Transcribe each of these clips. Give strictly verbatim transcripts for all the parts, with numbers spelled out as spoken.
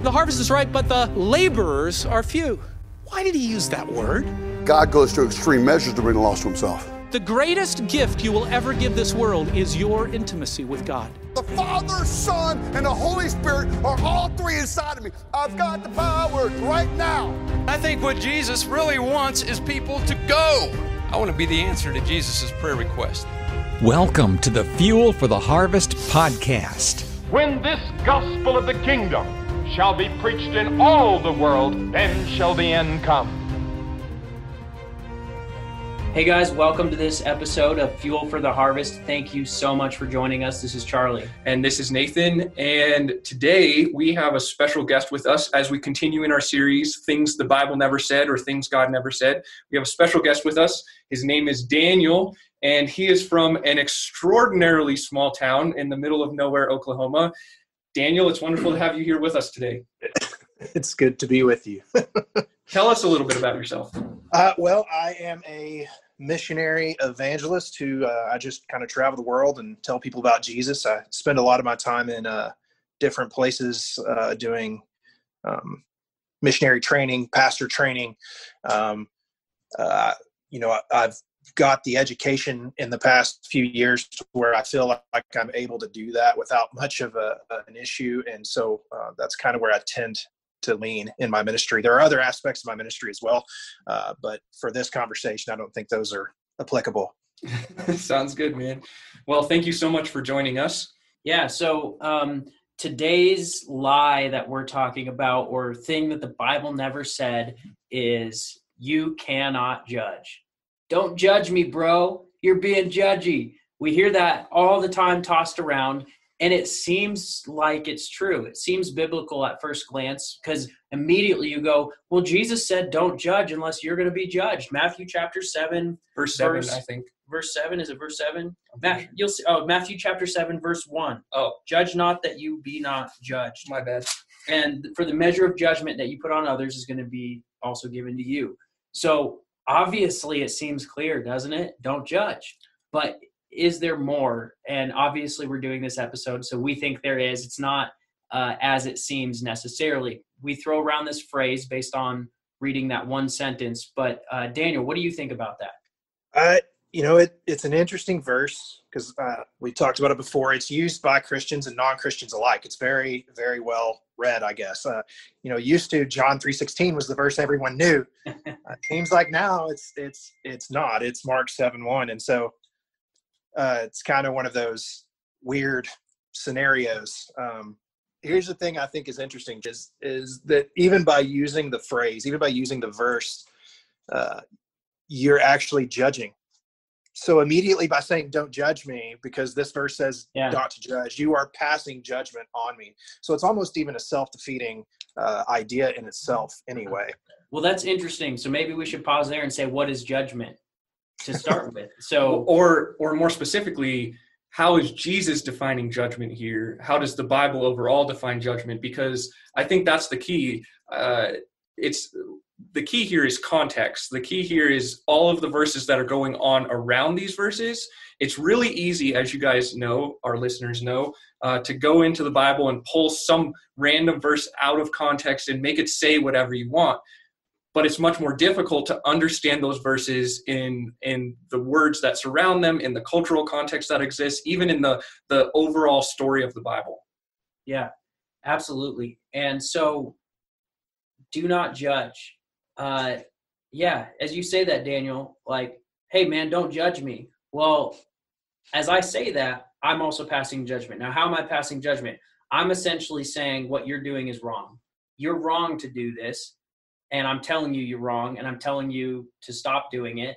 The harvest is ripe, but the laborers are few. Why did he use that word? God goes to extreme measures to bring the lost to himself. The greatest gift you will ever give this world is your intimacy with God. The Father, Son, and the Holy Spirit are all three inside of me. I've got the power right now. I think what Jesus really wants is people to go. I want to be the answer to Jesus' prayer request. Welcome to the Fuel for the Harvest podcast. When this gospel of the kingdom shall be preached in all the world, then shall the end come. Hey guys, welcome to this episode of Fuel for the Harvest. Thank you so much for joining us. This is Charlie. And this is Nathan. And today we have a special guest with us as we continue in our series, Things the Bible Never Said or Things God Never Said. We have a special guest with us. His name is Daniel, and he is from an extraordinarily small town in the middle of nowhere, Oklahoma. Daniel, it's wonderful to have you here with us today. It's good to be with you. Tell us a little bit about yourself. Uh, well, I am a missionary evangelist who uh, I just kind of travel the world and tell people about Jesus. I spend a lot of my time in uh, different places uh, doing um, missionary training, pastor training. Um, uh, you know, I, I've got the education in the past few years where I feel like I'm able to do that without much of a, an issue. And so uh, that's kind of where I tend to lean in my ministry. There are other aspects of my ministry as well, uh, but for this conversation, I don't think those are applicable. Sounds good, man. Well, thank you so much for joining us. Yeah, so um, today's lie that we're talking about, or thing that the Bible never said, is you cannot judge. Don't judge me, bro. You're being judgy. We hear that all the time tossed around. And it seems like it's true. It seems biblical at first glance, because immediately you go, well, Jesus said, don't judge unless you're going to be judged. Matthew chapter seven, verse seven, verse, I think. Verse seven, is it verse seven? Matthew, sure. You'll see, oh, Matthew chapter seven, verse one. Oh, judge not that you be not judged. My bad. And for the measure of judgment that you put on others is going to be also given to you. So obviously it seems clear, doesn't it? Don't judge. But is there more? And obviously we're doing this episode, so we think there is. It's not uh, as it seems necessarily. We throw around this phrase based on reading that one sentence. But uh, Daniel, what do you think about that? Uh, you know, it, it's an interesting verse because uh, we talked about it before. It's used by Christians and non-Christians alike. It's very, very well read, I guess. Uh, you know, used to John three sixteen was the verse everyone knew. uh, seems like now it's it's it's not. It's Mark seven one, and so. Uh, it's kind of one of those weird scenarios. Um, here's the thing I think is interesting is, is that even by using the phrase, even by using the verse, uh, you're actually judging. So immediately by saying, don't judge me, because this verse says yeah. not to judge, you are passing judgment on me. So it's almost even a self-defeating uh, idea in itself anyway. Well, that's interesting. So maybe we should pause there and say, what is judgment? To start with. So or or more specifically, how is Jesus defining judgment here? How does the Bible overall define judgment? Because I think that's the key. Uh, it's the key here is context. The key here is all of the verses that are going on around these verses. It's really easy, as you guys know, our listeners know, uh, to go into the Bible and pull some random verse out of context and make it say whatever you want. But it's much more difficult to understand those verses in in the words that surround them, in the cultural context that exists, even in the, the overall story of the Bible. Yeah, absolutely. And so do not judge. Uh, yeah, as you say that, Daniel, like, hey, man, don't judge me. Well, as I say that, I'm also passing judgment. Now, how am I passing judgment? I'm essentially saying what you're doing is wrong. You're wrong to do this. And I'm telling you you're wrong, and I'm telling you to stop doing it,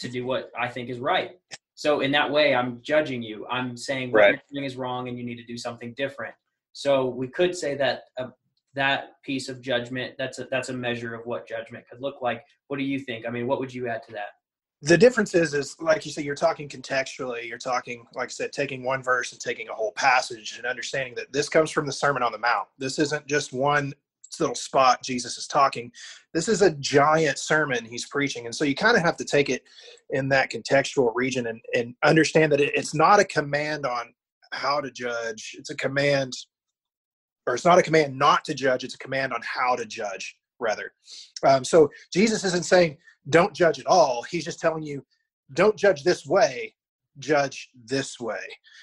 to do what I think is right. So in that way, I'm judging you. I'm saying what right. you're doing is wrong, and you need to do something different. So we could say that uh, that piece of judgment, that's a, that's a measure of what judgment could look like. What do you think? I mean, what would you add to that? The difference is, is like you say, you're talking contextually. You're talking, like I said, taking one verse and taking a whole passage and understanding that this comes from the Sermon on the Mount. This isn't just one little spot Jesus is talking. This is a giant sermon he's preaching. And so you kind of have to take it in that contextual region and, and understand that it, it's not a command on how to judge. It's a command or it's not a command not to judge, it's a command on how to judge, rather. Um, so Jesus isn't saying don't judge at all. He's just telling you, don't judge this way, judge this way.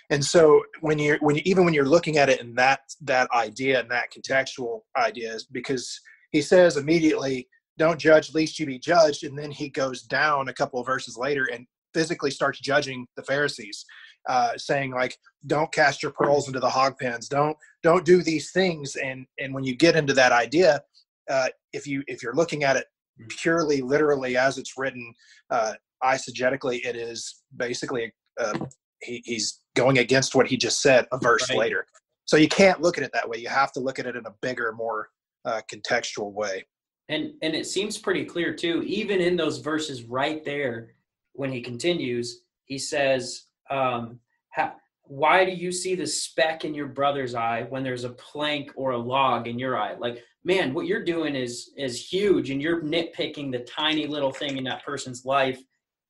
And so when you're, when you, even when you're looking at it in that, that idea and that contextual idea, is because he says immediately, don't judge lest you be judged. And then he goes down a couple of verses later and physically starts judging the Pharisees, uh, saying like, don't cast your pearls into the hog pens. Don't, don't do these things. And, and when you get into that idea, uh, if you, if you're looking at it purely literally as it's written, uh, eisegetically, it is basically uh, he, he's going against what he just said a verse right. later. So you can't look at it that way. You have to look at it in a bigger, more uh, contextual way. And and it seems pretty clear too, even in those verses right there, when he continues, he says, um, ha- why do you see the speck in your brother's eye when there's a plank or a log in your eye? Like, man, what you're doing is is huge, and you're nitpicking the tiny little thing in that person's life.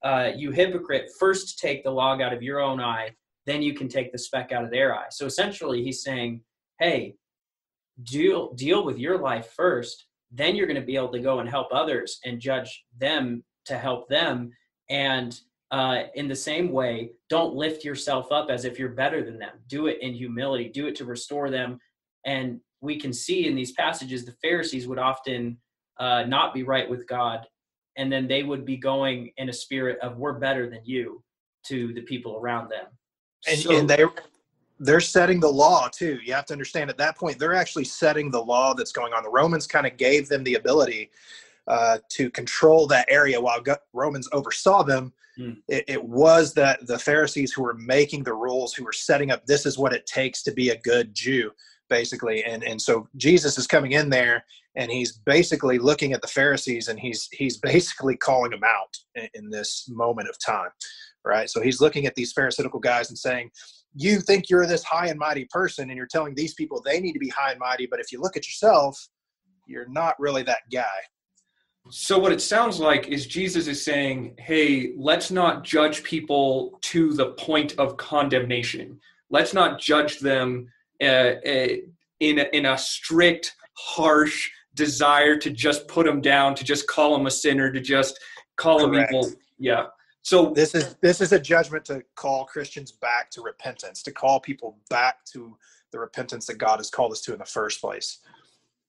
Uh, you hypocrite, first take the log out of your own eye, then you can take the speck out of their eye. So essentially he's saying, hey, deal, deal with your life first, then you're going to be able to go and help others and judge them to help them. And uh, in the same way, don't lift yourself up as if you're better than them. Do it in humility, do it to restore them. And we can see in these passages, the Pharisees would often uh, not be right with God. And then they would be going in a spirit of we're better than you to the people around them. And, so, and they, they're setting the law too. You have to understand at that point, they're actually setting the law that's going on. The Romans kind of gave them the ability uh, to control that area while go- Romans oversaw them. Hmm. It, it was that the Pharisees who were making the rules, who were setting up, this is what it takes to be a good Jew, basically. And, and so Jesus is coming in there and he's basically looking at the Pharisees and he's, he's basically calling them out in, in this moment of time, right? So he's looking at these Pharisaical guys and saying, you think you're this high and mighty person and you're telling these people they need to be high and mighty. But if you look at yourself, you're not really that guy. So what it sounds like is Jesus is saying, hey, let's not judge people to the point of condemnation. Let's not judge them uh, uh, in, a, in a strict, harsh desire to just put them down, to just call them a sinner, to just call them evil. Yeah. So this is, this is a judgment to call Christians back to repentance, to call people back to the repentance that God has called us to in the first place.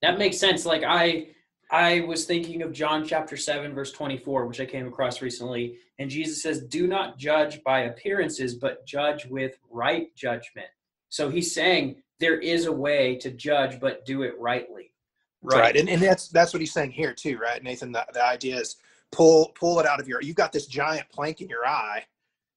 That makes sense. Like I, I was thinking of John chapter seven, verse twenty-four, which I came across recently. And Jesus says, do not judge by appearances, but judge with right judgment. So he's saying there is a way to judge, but do it rightly. Right. right. And and that's, that's what he's saying here too, right? Nathan, the, the idea is pull, pull it out of your, you've got this giant plank in your eye.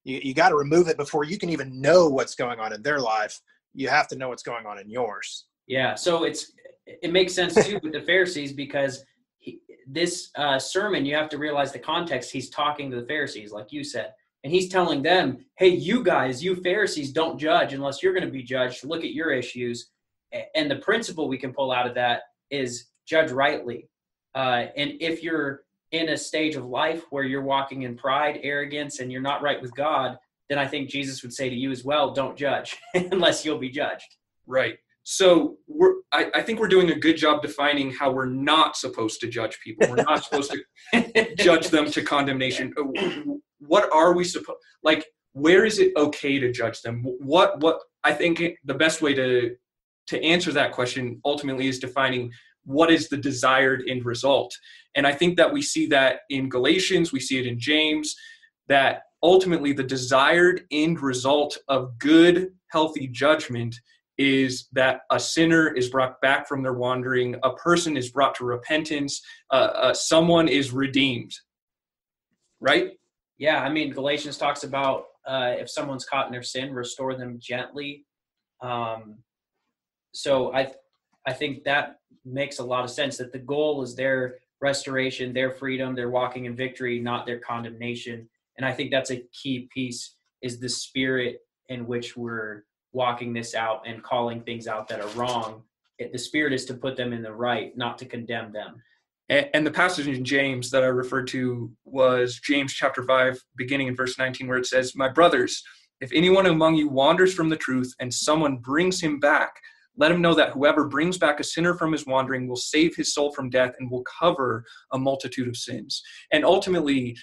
You, you got to remove it before you can even know what's going on in their life. You have to know what's going on in yours. Yeah. So it's, it makes sense too with the Pharisees because he, this uh, sermon, you have to realize the context. He's talking to the Pharisees, like you said, and he's telling them, hey, you guys, you Pharisees don't judge unless you're going to be judged. Look at your issues. And the principle we can pull out of that is judge rightly. Uh, and if you're in a stage of life where you're walking in pride, arrogance, and you're not right with God, then I think Jesus would say to you as well, don't judge unless you'll be judged. Right. So we're, I, I think we're doing a good job defining how we're not supposed to judge people. We're not supposed to judge them to condemnation. What are we supposed, like, where is it okay to judge them? What, what, I think the best way to, to answer that question ultimately is defining what is the desired end result. And I think that we see that in Galatians, we see it in James, that ultimately the desired end result of good, healthy judgment is that a sinner is brought back from their wandering, a person is brought to repentance, uh, uh, someone is redeemed, right? Yeah, I mean, Galatians talks about uh, if someone's caught in their sin, restore them gently. Um, so I, th- I think that makes a lot of sense, that the goal is their restoration, their freedom, their walking in victory, not their condemnation. And I think that's a key piece, is the spirit in which we're walking this out and calling things out that are wrong. It, the spirit is to put them in the right, not to condemn them. And, and the passage in James that I referred to was James chapter five, beginning in verse nineteen, where it says, my brothers, if anyone among you wanders from the truth and someone brings him back, Let him know that whoever brings back a sinner from his wandering will save his soul from death and will cover a multitude of sins. And ultimately,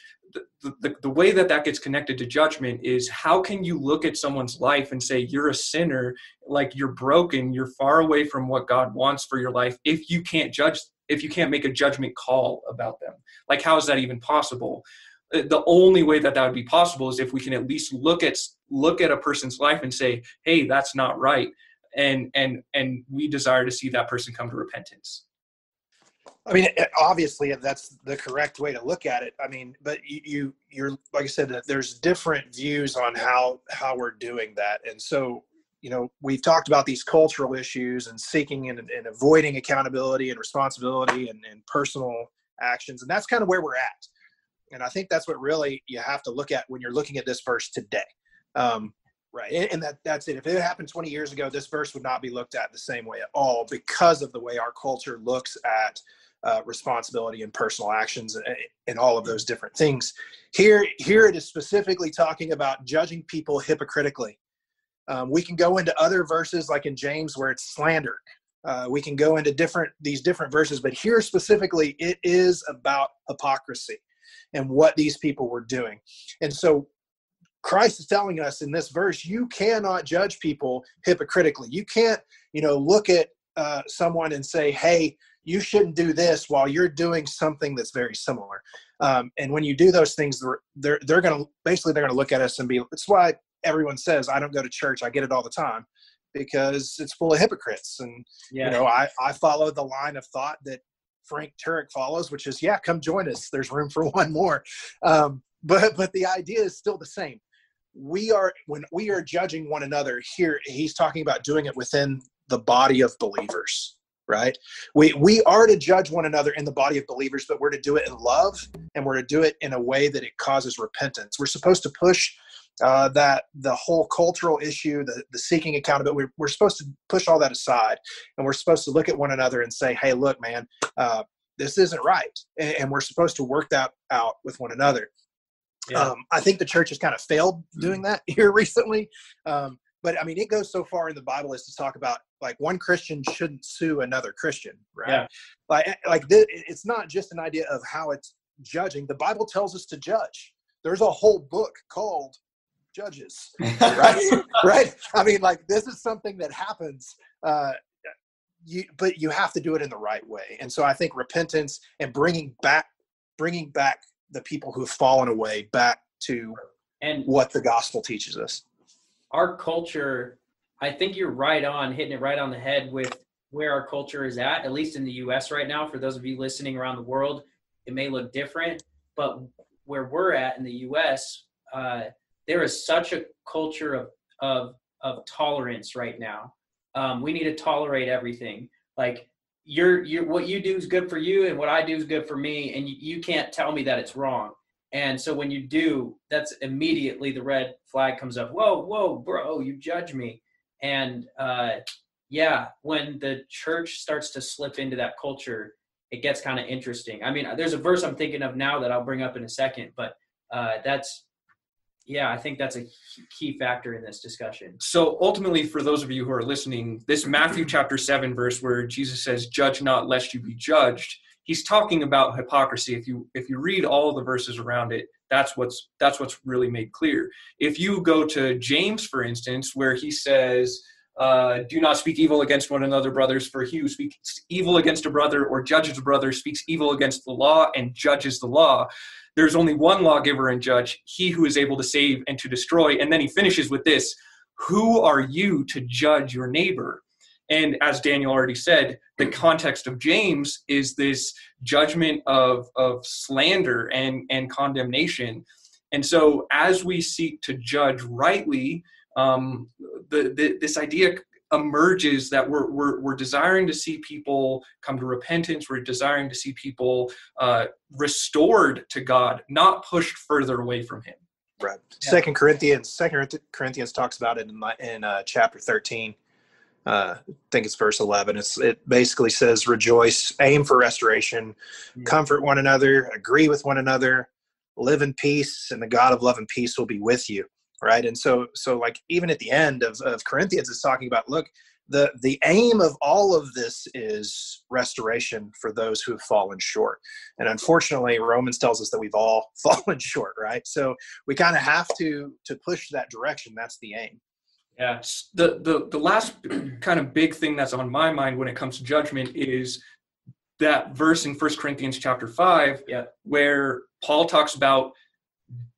the, the, the way that that gets connected to judgment is, how can you look at someone's life and say, you're a sinner, like you're broken, you're far away from what God wants for your life, if you can't judge, if you can't make a judgment call about them? Like, how is that even possible? The only way that that would be possible is if we can at least look at look at a person's life and say, hey, that's not right. And and and we desire to see that person come to repentance. I mean, obviously, that's the correct way to look at it. I mean, but you, you you're like I said, that there's different views on how how we're doing that. And so, you know, we've talked about these cultural issues and seeking and, and avoiding accountability and responsibility and, and personal actions. And that's kind of where we're at. And I think that's what really you have to look at when you're looking at this verse today. Um, right. And, and that that's it. If it happened twenty years ago, this verse would not be looked at the same way at all, because of the way our culture looks at uh, responsibility and personal actions and, and all of those different things. Here, here it is specifically talking about judging people hypocritically. Um, we can go into other verses like in James where it's slander. Uh, we can go into different these different verses, but here specifically, it is about hypocrisy and what these people were doing. And so Christ is telling us in this verse, you cannot judge people hypocritically. You can't, you know, look at uh, someone and say, hey, you shouldn't do this while you're doing something that's very similar. Um, and when you do those things, they're, they're, they're going to, basically they're going to look at us and be, that's why everyone says, I don't go to church. I get it all the time, because it's full of hypocrites. And, yeah. you know, I, I follow the line of thought that Frank Turek follows, which is, yeah, come join us. There's room for one more. Um, but but the idea is still the same. We are, when we are judging one another here, he's talking about doing it within the body of believers, right? We, we are to judge one another in the body of believers, but we're to do it in love, and we're to do it in a way that it causes repentance. We're supposed to push uh, that the whole cultural issue, the, the seeking accountability, we're, we're supposed to push all that aside, and we're supposed to look at one another and say, hey, look, man, uh, this isn't right. And, and we're supposed to work that out with one another. Yeah. Um, I think the church has kind of failed doing that here recently. Um, but I mean, it goes so far in the Bible as to talk about, like, one Christian shouldn't sue another Christian, right? Yeah. Like, like th- it's not just an idea of how it's judging. The Bible tells us to judge. There's a whole book called Judges, right? Right. I mean, like, this is something that happens, uh, you, but you have to do it in the right way. And so I think repentance and bringing back, bringing back, the people who have fallen away back to and what the gospel teaches us. Our culture, I think you're right on, hitting it right on the head with where our culture is at, at least in the U S right now. For those of you listening around the world, it may look different, but where we're at in the U S, uh, there is such a culture of, of, of tolerance right now. Um, we need to tolerate everything. Like, You're, you're, what you do is good for you, and what I do is good for me, and you, you can't tell me that it's wrong. And so when you do, that's immediately the red flag comes up. Whoa, whoa, bro, you judge me. And uh, yeah, when the church starts to slip into that culture, it gets kind of interesting. I mean, there's a verse I'm thinking of now that I'll bring up in a second, but uh, that's, yeah, I think that's a key factor in this discussion. So ultimately, for those of you who are listening, this Matthew chapter seven verse where Jesus says, judge not lest you be judged, he's talking about hypocrisy. If you if you read all the verses around it, that's what's that's what's really made clear. If you go to James, for instance, where he says, uh, do not speak evil against one another, brothers, for he who speaks evil against a brother or judges a brother speaks evil against the law and judges the law. There's only one lawgiver and judge, he who is able to save and to destroy. And then he finishes with this, who are you to judge your neighbor? And as Daniel already said, the context of James is this judgment of, of slander and, and condemnation. And so as we seek to judge rightly, um, the, the, this idea emerges that we're, we're we're desiring to see people come to repentance. We're desiring to see people uh, restored to God, not pushed further away from Him. Right. Yeah. Second Corinthians. Second Corinthians talks about it in my, in uh, chapter thirteen. Uh, I think it's verse eleven. It's it basically says, "Rejoice, aim for restoration, mm-hmm. comfort one another, agree with one another, live in peace, and the God of love and peace will be with you." Right. And so, so like even at the end of, of Corinthians is talking about, look, the the aim of all of this is restoration for those who have fallen short. And unfortunately, Romans tells us that we've all fallen short, right? So we kind of have to to push that direction. That's the aim. Yeah. The, the, the last kind of big thing that's on my mind when it comes to judgment is that verse in First Corinthians chapter five, yeah, where Paul talks about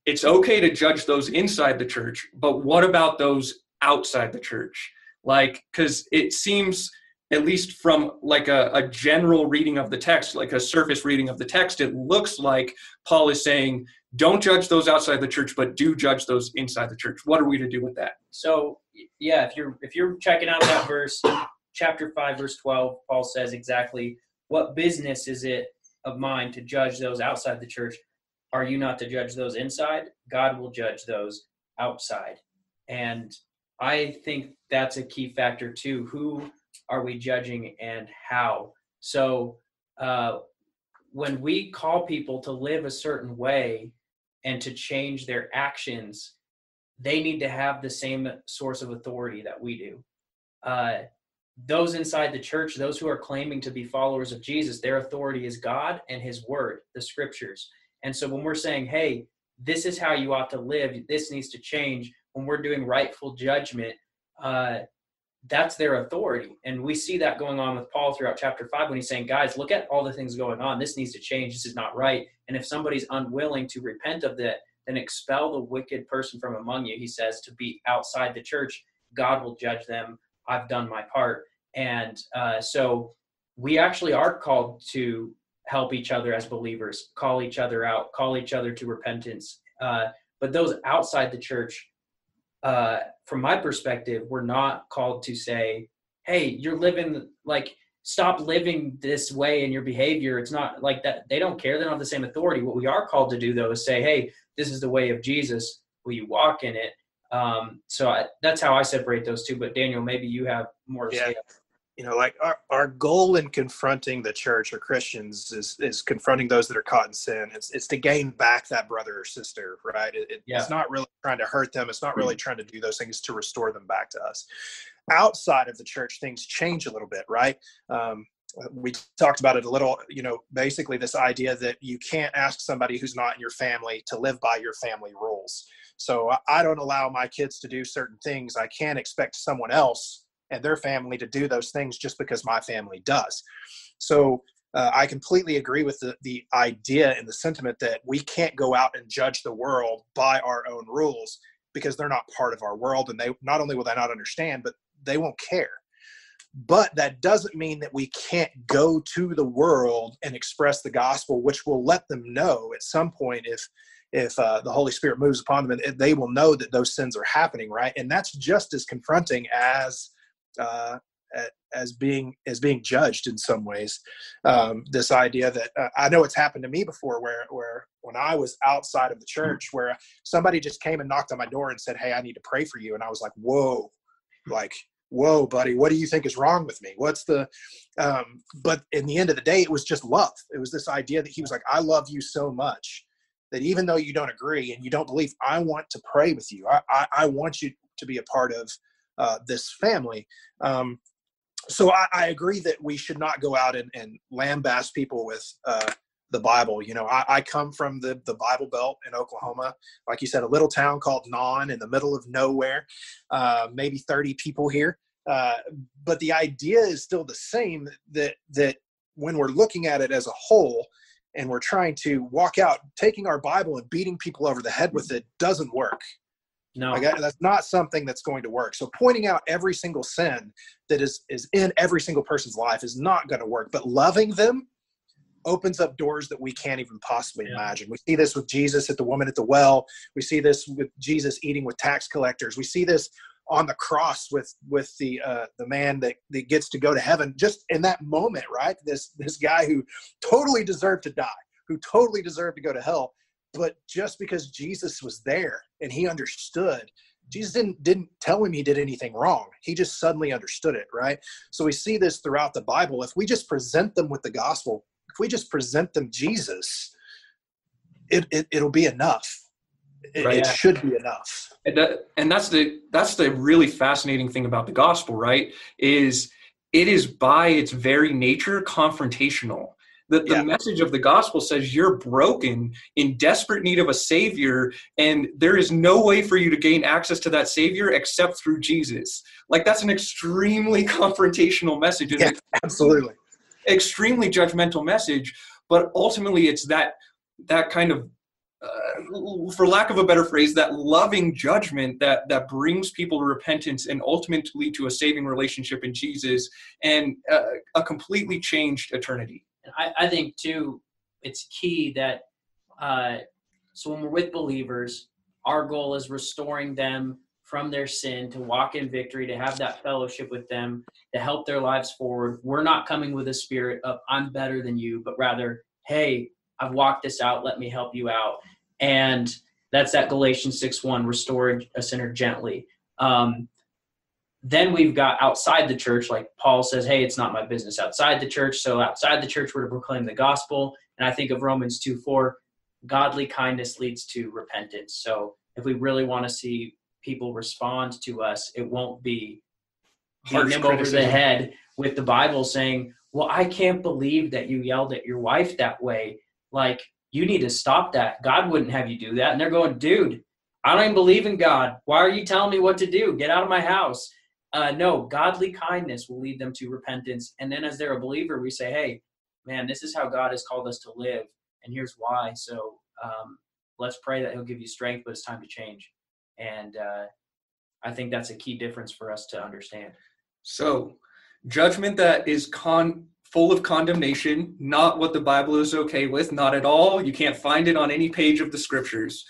it's okay to judge those inside the church, but what about those outside the church? Like, because it seems, at least from like a, a general reading of the text, like a surface reading of the text, it looks like Paul is saying, don't judge those outside the church, but do judge those inside the church. What are we to do with that? So, yeah, if you're if you're checking out that verse, chapter five, verse twelve, Paul says exactly, what business is it of mine to judge those outside the church? Are you not to judge those inside? God will judge those outside. And I think that's a key factor too. Who are we judging and how? So uh, when we call people to live a certain way and to change their actions, they need to have the same source of authority that we do. Uh, those inside the church, those who are claiming to be followers of Jesus, their authority is God and his word, the scriptures. And so when we're saying, hey, this is how you ought to live, this needs to change, when we're doing rightful judgment, uh, that's their authority. And we see that going on with Paul throughout chapter five when he's saying, guys, look at all the things going on. This needs to change. This is not right. And if somebody's unwilling to repent of that, then expel the wicked person from among you, he says, to be outside the church. God will judge them. I've done my part. And uh, so we actually are called to help each other as believers, call each other out, call each other to repentance. Uh, but those outside the church, uh, from my perspective, we're not called to say, hey, you're living, like, stop living this way in your behavior. It's not like that. They don't care. They don't have the same authority. What we are called to do, though, is say, hey, this is the way of Jesus. Will you walk in it? Um, so I, that's how I separate those two. But Daniel, maybe you have more to yeah. say. You know, like our, our goal in confronting the church or Christians is is confronting those that are caught in sin. It's it's to gain back that brother or sister, right? It, it, yeah. It's not really trying to hurt them. It's not really trying to do those things to restore them back to us. Outside of the church, things change a little bit, right? Um, we talked about it a little, you know, basically this idea that you can't ask somebody who's not in your family to live by your family rules. So I don't allow my kids to do certain things. I can't expect someone else and their family to do those things just because my family does. So uh, I completely agree with the, the idea and the sentiment that we can't go out and judge the world by our own rules because they're not part of our world. And they not only will they not understand, but they won't care. But that doesn't mean that we can't go to the world and express the gospel, which will let them know at some point if if uh, the Holy Spirit moves upon them, and they will know that those sins are happening, right? And that's just as confronting as uh as being as being judged in some ways. Um this idea that uh, I know it's happened to me before where where when I was outside of the church, where somebody just came and knocked on my door and said, hey, I need to pray for you, and I was like, whoa, like whoa buddy, what do you think is wrong with me? What's the um but in the end of the day, it was just love. It was this idea that he was like, I love you so much that even though you don't agree and you don't believe, I want to pray with you. I I, I want you to be a part of Uh, this family. Um, so I, I agree that we should not go out and, and lambast people with uh, the Bible. You know, I, I come from the, the Bible Belt in Oklahoma. Like you said, a little town called Naan in the middle of nowhere, uh, maybe thirty people here. Uh, but the idea is still the same, that, that when we're looking at it as a whole and we're trying to walk out, taking our Bible and beating people over the head with it doesn't work. No, like, that's not something that's going to work. So pointing out every single sin that is, is in every single person's life is not going to work. But loving them opens up doors that we can't even possibly yeah. imagine. We see this with Jesus at the woman at the well. We see this with Jesus eating with tax collectors. We see this on the cross with with the uh, the man that, that gets to go to heaven just in that moment, right? This this guy who totally deserved to die, who totally deserved to go to hell. But just because Jesus was there and he understood, Jesus didn't didn't tell him he did anything wrong. He just suddenly understood it, right? So we see this throughout the Bible. If we just present them with the gospel, if we just present them Jesus, it, it, it'll be enough. It, right. it should be enough. And, that, and that's the that's the really fascinating thing about the gospel, right? Is it is by its very nature confrontational. That the yeah. message of the gospel says you're broken, in desperate need of a savior, and there is no way for you to gain access to that savior except through Jesus. Like, that's an extremely confrontational message. Yeah, absolutely. Extremely judgmental message, but ultimately it's that that kind of, uh, for lack of a better phrase, that loving judgment that that brings people to repentance and ultimately to a saving relationship in Jesus and uh, a completely changed eternity. I, I think too, it's key that uh, so when we're with believers, our goal is restoring them from their sin, to walk in victory, to have that fellowship with them, to help their lives forward. We're not coming with a spirit of I'm better than you, but rather, hey, I've walked this out, let me help you out. And that's that Galatians six one, restore a sinner gently. Um, then we've got outside the church, like Paul says, hey, it's not my business outside the church. So outside the church, we're to proclaim the gospel. And I think of Romans two four, godly kindness leads to repentance. So if we really want to see people respond to us, it won't be hitting them over the head with the Bible saying, well, I can't believe that you yelled at your wife that way. Like, you need to stop that. God wouldn't have you do that. And they're going, dude, I don't even believe in God. Why are you telling me what to do? Get out of my house. Uh, no, godly kindness will lead them to repentance. And then as they're a believer, we say, hey, man, this is how God has called us to live. And here's why. So um, let's pray that he'll give you strength, but it's time to change. And uh, I think that's a key difference for us to understand. So judgment that is con- full of condemnation, not what the Bible is okay with, not at all. You can't find it on any page of the scriptures.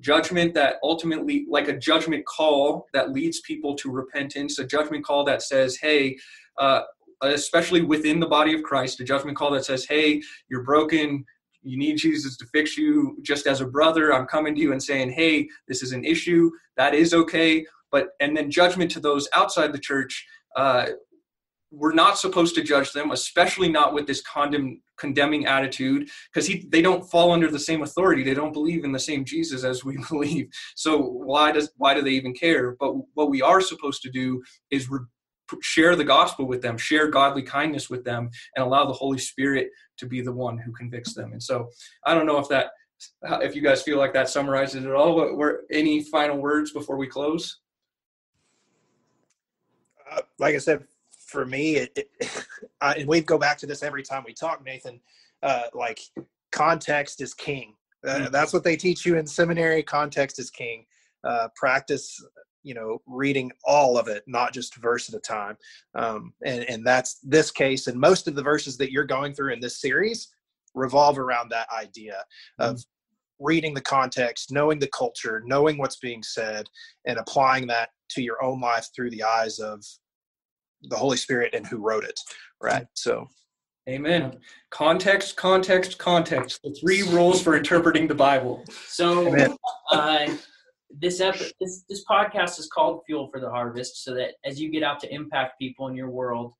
Judgment that ultimately, like a judgment call that leads people to repentance, a judgment call that says, hey, uh, especially within the body of Christ, a judgment call that says, hey, you're broken, you need Jesus to fix you. Just as a brother, I'm coming to you and saying, hey, this is an issue. That is okay. But, and then judgment to those outside the church. Uh, we're not supposed to judge them, especially not with this condemn, condemning attitude, because they don't fall under the same authority. They don't believe in the same Jesus as we believe. So why does, why do they even care? But what we are supposed to do is re- share the gospel with them, share godly kindness with them, and allow the Holy Spirit to be the one who convicts them. And so I don't know if that, if you guys feel like that summarizes it all, but were any final words before we close? Uh, like I said, for me, it, it, I, and we go back to this every time we talk, Nathan, uh, like context is king. Uh, mm-hmm. That's what they teach you in seminary. Context is king. Uh, practice, you know, reading all of it, not just a verse at a time. Um, and, and that's this case. And most of the verses that you're going through in this series revolve around that idea mm-hmm. of reading the context, knowing the culture, knowing what's being said, and applying that to your own life through the eyes of the Holy Spirit and who wrote it. Right. So. Amen. Context, context, context. The three rules for interpreting the Bible. So, uh, This, epi- this this podcast is called Fuel for the Harvest, so that as you get out to impact people in your world,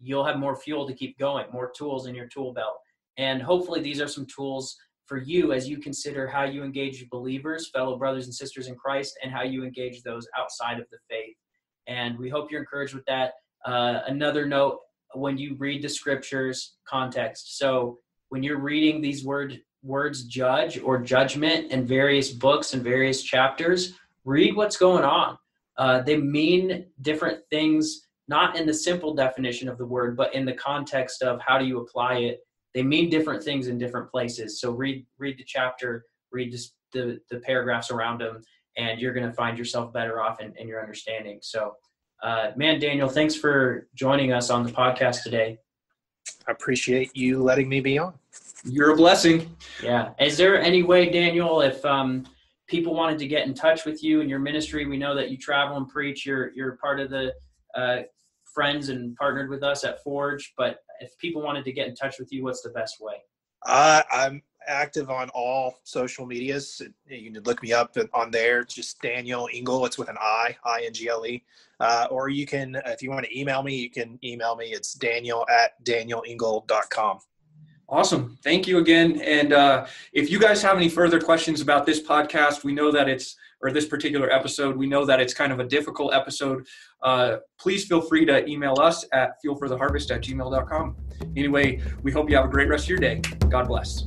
you'll have more fuel to keep going, more tools in your tool belt. And hopefully these are some tools for you as you consider how you engage believers, fellow brothers and sisters in Christ, and how you engage those outside of the faith. And we hope you're encouraged with that. Uh, another note, when you read the scriptures, context. So when you're reading these words, words judge or judgment in various books and various chapters, read what's going on. Uh, they mean different things, not in the simple definition of the word, but in the context of how do you apply it. They mean different things in different places. So read read the chapter, read this, the, the paragraphs around them, and you're going to find yourself better off in, in your understanding. So, uh, man, Daniel, thanks for joining us on the podcast today. I appreciate you letting me be on. You're a blessing. Yeah. Is there any way, Daniel, if um, people wanted to get in touch with you and your ministry? We know that you travel and preach. You're you're part of the uh, friends and partnered with us at Forge. But if people wanted to get in touch with you, what's the best way? Uh, I'm active on all social medias. You can look me up on there. It's just Daniel Ingle. It's with an I, I N G L E. Uh, or you can, if you want to email me, you can email me. It's Daniel at daniel ingle dot com. Awesome. Thank you again. And uh, if you guys have any further questions about this podcast, we know that it's, or this particular episode, we know that it's kind of a difficult episode. Uh, please feel free to email us at fuelfortheharvest at gmail dot com. Anyway, we hope you have a great rest of your day. God bless.